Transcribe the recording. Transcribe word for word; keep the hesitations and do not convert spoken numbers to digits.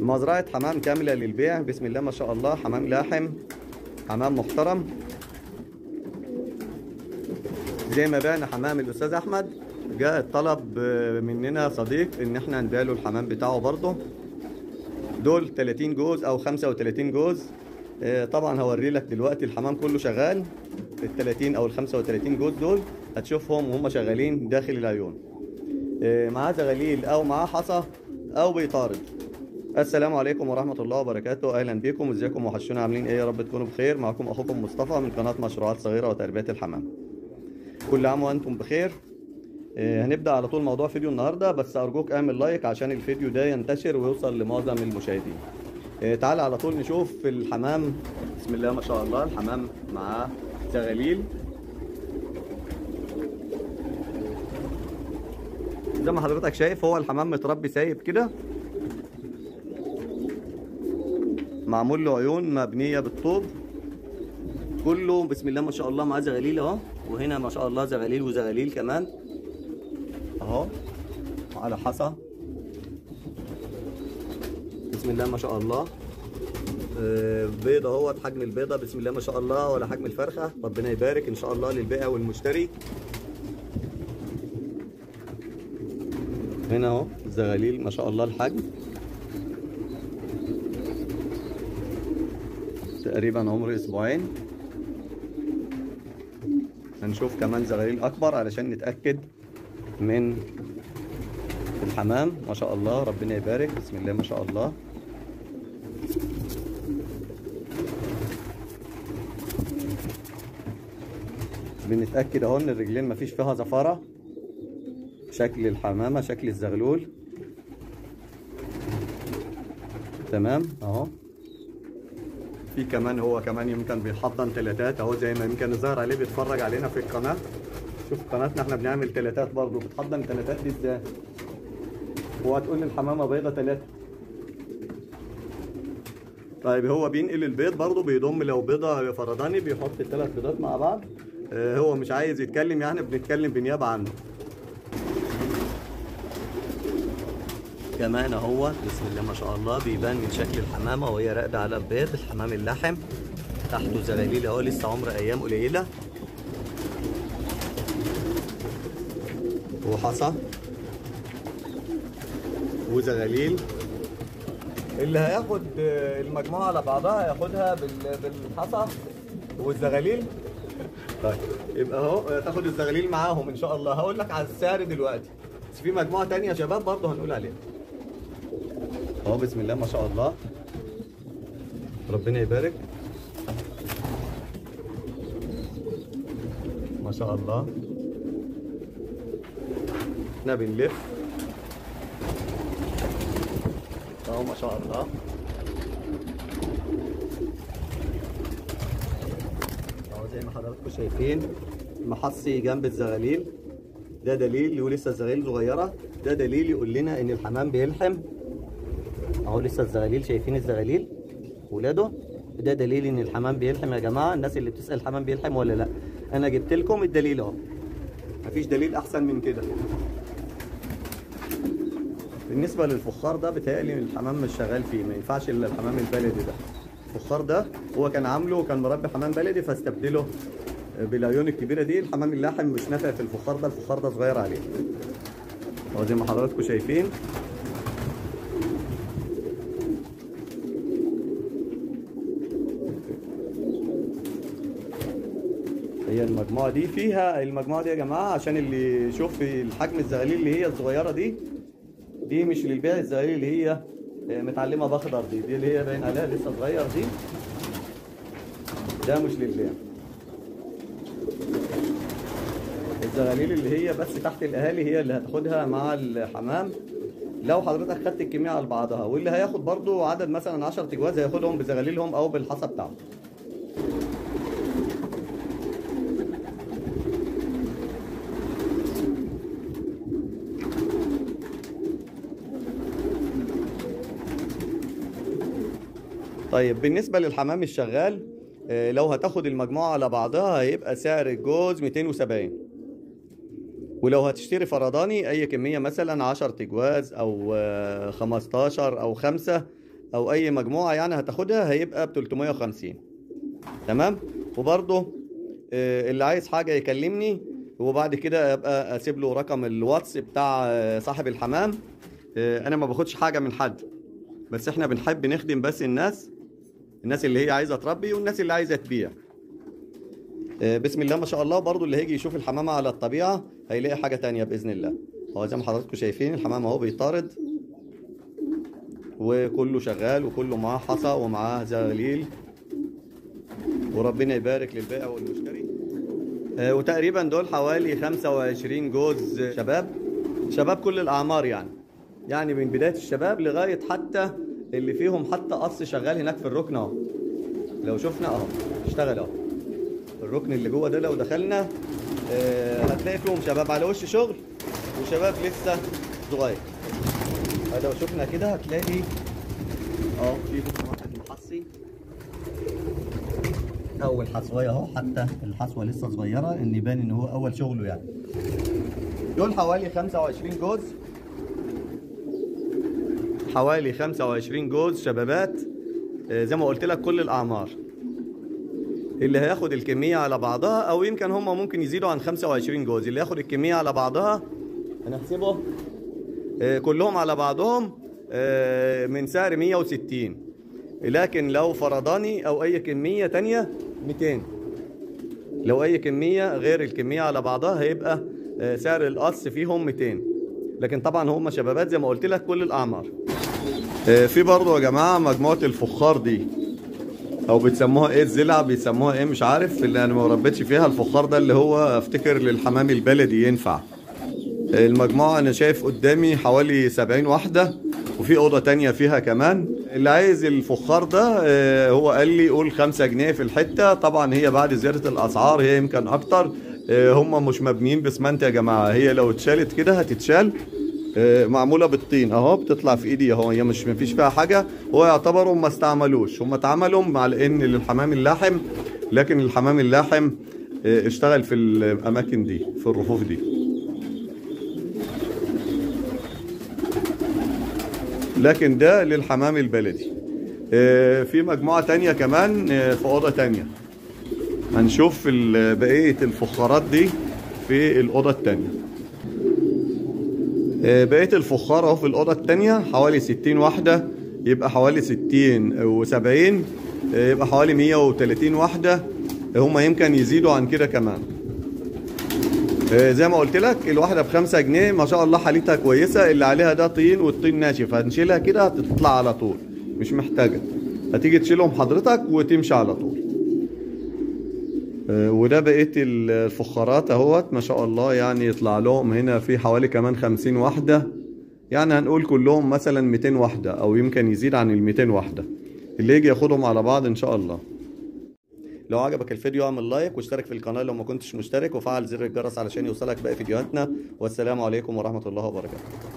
مزرعة حمام كاملة للبيع، بسم الله ما شاء الله. حمام لاحم، حمام محترم زي ما بعنا حمام الأستاذ أحمد. جاء الطلب مننا صديق إن احنا نبيع له الحمام بتاعه برضه. دول ثلاثين جوز أو خمسة وثلاثين جوز. طبعا هوري لك دلوقتي الحمام كله شغال، ال ثلاثين أو ال خمسة وثلاثين جوز دول هتشوفهم وهم شغالين داخل العيون، معاه زغاليل أو معاه حصى أو بيطارد. السلام عليكم ورحمة الله وبركاته، أهلا بكم، ازيكم وحشونا، عاملين إيه؟ يا رب تكونوا بخير. معكم أخوكم مصطفى من قناة مشروعات صغيرة وتربية الحمام. كل عام وأنتم بخير. هنبدأ على طول موضوع فيديو النهاردة، بس أرجوك اعمل لايك عشان الفيديو ده ينتشر ويوصل لمعظم المشاهدين. تعال على طول نشوف الحمام. بسم الله ما شاء الله، الحمام معاه زغاليل زي ما حضرتك شايف. هو الحمام متربي سايب كده، معمول له عيون مبنيه بالطوب، كله بسم الله ما شاء الله معاه زغاليل اهو، وهنا ما شاء الله زغاليل وزغاليل كمان اهو، على حصى بسم الله ما شاء الله. بيضه اهوت، حجم البيضه بسم الله ما شاء الله، ولا حجم الفرخه، ربنا يبارك ان شاء الله للبائع والمشتري. هنا اهو الزغاليل ما شاء الله، الحجم تقريبا عمر اسبوعين. هنشوف كمان زغاليل اكبر علشان نتاكد من الحمام. ما شاء الله ربنا يبارك، بسم الله ما شاء الله. بنتاكد اهو ان الرجلين مفيش فيها زفاره، شكل الحمامه شكل الزغلول تمام اهو. في كمان هو كمان يمكن بيحضن تلاتات اهو، زي ما يمكن الظاهر عليه بيتفرج علينا في القناه. شوف قناتنا احنا بنعمل تلاتات برضه، بتحضن تلاتات دي ازاي؟ وهتقول لي الحمامه بيضه تلاته. طيب هو بينقل البيض برضه، بيضم لو بيضه فرداني بيحط التلات بيضات مع بعض. اه هو مش عايز يتكلم، يعني بنتكلم بنيابه عنه. كمان اهو بسم الله ما شاء الله بيبان من شكل الحمامه وهي راقده على البيض، الحمام اللحم تحته زغاليل اهو، لسه عمر ايام قليله، وحصى وزغاليل. اللي هياخد المجموعه على بعضها هياخدها بالحصى والزغاليل. طيب يبقى اهو تاخد الزغاليل معاهم ان شاء الله. هقول لك على السعر دلوقتي، بس في مجموعه ثانيه يا شباب برضه هنقول عليها اهو. بسم الله ما شاء الله ربنا يبارك، ما شاء الله. احنا بنلف اهو ما شاء الله. زي ما حضراتكم شايفين محصي جنب الزغاليل، ده دليل، ولسه الزغاليل صغيره، ده دليل يقول لنا ان الحمام بيلحم اهو. لسه الزغاليل شايفين الزغاليل ولاده، ده دليل ان الحمام بيلحم. يا جماعه الناس اللي بتسال الحمام بيلحم ولا لا، انا جبت لكم الدليل اهو، مفيش دليل احسن من كده. بالنسبه للفخار ده بيتهيألي الحمام مش شغال فيه، ما ينفعش الا الحمام البلدي ده. الفخار ده هو كان عامله وكان مربي حمام بلدي، فاستبدله بالعيون الكبيره دي. الحمام اللاحم مش نافع في الفخار ده، الفخار ده صغير عليه اهو زي ما حضراتكم شايفين. هي المجموعه دي فيها، المجموعه دي يا جماعه عشان اللي يشوف الحجم، الزغاليل اللي هي الصغيره دي دي مش للبيع، الزغاليل اللي هي متعلمه بخضر دي دي اللي هي باين عليها لسه صغير دي، ده مش للبيع. الزغاليل اللي هي بس تحت الاهالي هي اللي هتاخدها مع الحمام لو حضرتك خدت الكميه على بعضها. واللي هياخد برضو عدد مثلا عشرة جواز هياخدهم بزغاليلهم او بالحصى بتاعهم. طيب بالنسبه للحمام الشغال لو هتاخد المجموعه على بعضها هيبقى سعر الجوز مئتين وسبعين، ولو هتشتري فرداني اي كميه مثلا عشرة تجواز او خمستاشر او خمسة او اي مجموعه يعني هتاخدها هيبقى ب تلتمية وخمسين. تمام. وبرده اللي عايز حاجه يكلمني وبعد كده ابقى اسيب له رقم الواتس بتاع صاحب الحمام. انا ما باخدش حاجه من حد، بس احنا بنحب نخدم بس الناس الناس اللي هي عايزه تربي والناس اللي عايزه تبيع. بسم الله ما شاء الله. برضو اللي هيجي يشوف الحمامه على الطبيعه هيلاقي حاجه تانية باذن الله. هو زي ما حضراتكم شايفين الحمام اهو بيطارد وكله شغال وكله معاه حصى ومعاه زغليل، وربنا يبارك للبائع والمشتري. وتقريبا دول حوالي خمسة وعشرين جوز شباب، شباب كل الاعمار يعني، يعني من بدايه الشباب لغايه حتى اللي فيهم حتى قص شغال هناك في الركن اهو. لو شفنا اهو اشتغل اهو الركن اللي جوه ده، لو دخلنا آه هتلاقي فيهم شباب على وش شغل وشباب لسه صغير. لو شفنا كده هتلاقي اه في واحد محصي اول حصويه اهو، حتى الحصوه لسه صغيره ان يبان ان هو اول شغله يعني. دول حوالي خمسة وعشرين جوز، حوالي خمسة وعشرين جوز شبابات آه زي ما قلت لك كل الاعمار. اللي هياخد الكميه على بعضها او يمكن هم ممكن يزيدوا عن خمسة وعشرين جوز، اللي هياخد الكميه على بعضها هنحسبه آه كلهم على بعضهم آه من سعر مية وستين، لكن لو فرداني او اي كميه ثانيه ميتين. لو اي كميه غير الكميه على بعضها هيبقى آه سعر القص فيهم ميتين، لكن طبعا هم شبابات زي ما قلت لك كل الاعمار. آه في برضه يا جماعه مجموعه الفخار دي، او بتسموها ايه الزلع، بيسموها ايه مش عارف، اللي انا ما ربيتش فيها. الفخار ده اللي هو افتكر للحمام البلدي ينفع. المجموعه انا شايف قدامي حوالي سبعين واحده، وفي اوضه تانية فيها كمان. اللي عايز الفخار ده هو قال لي قول خمسة جنيه في الحته، طبعا هي بعد زياده الاسعار هي يمكن اكتر. هم مش مبنيين بسمنت يا جماعه، هي لو اتشالت كده هتتشال، معموله بالطين اهو، بتطلع في ايدي اهو، هي مش مفيش فيها حاجه. هو يعتبروا ما استعملوش، هم اتعملوا مع ان للحمام اللاحم، لكن الحمام اللاحم اشتغل في الاماكن دي في الرفوف دي. لكن ده للحمام البلدي. في مجموعه ثانيه كمان في اوضه ثانيه، هنشوف بقيه الفخارات دي في الاوضه الثانيه. بقية الفخار اهو في الأوضة التانية حوالي ستين واحدة، يبقى حوالي ستين وسبعين يبقى حوالي مية وتلاتين واحدة، هما يمكن يزيدوا عن كده كمان. زي ما قلت لك الواحدة بخمسة جنيه ما شاء الله حالتها كويسة. اللي عليها ده طين والطين ناشف، هنشيلها كده هتطلع على طول، مش محتاجة، هتيجي تشيلهم حضرتك وتمشي على طول. وده بقيه الفخارات اهوت ما شاء الله، يعني يطلع لهم هنا في حوالي كمان خمسين واحده، يعني هنقول كلهم مثلا ميتين واحده او يمكن يزيد عن ال ميتين واحده اللي يجي ياخدهم على بعض ان شاء الله. لو عجبك الفيديو اعمل لايك واشترك في القناه لو ما كنتش مشترك، وفعل زر الجرس علشان يوصلك باقي فيديوهاتنا. والسلام عليكم ورحمه الله وبركاته.